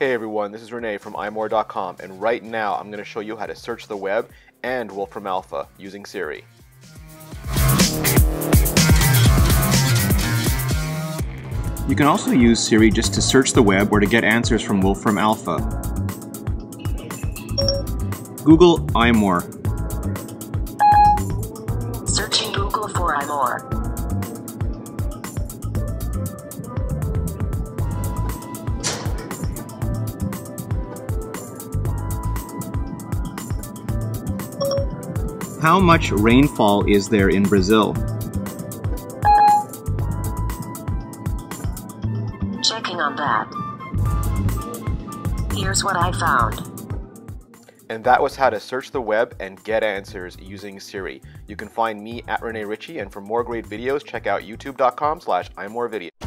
Hey everyone, this is Rene from iMore.com, and right now I'm going to show you how to search the web and Wolfram Alpha using Siri. You can also use Siri just to search the web or to get answers from Wolfram Alpha. Google iMore. Searching Google for iMore. How much rainfall is there in Brazil? Checking on that. Here's what I found. And that was how to search the web and get answers using Siri. You can find me at Rene Ritchie, and for more great videos, check out youtube.com/iMoreVideo.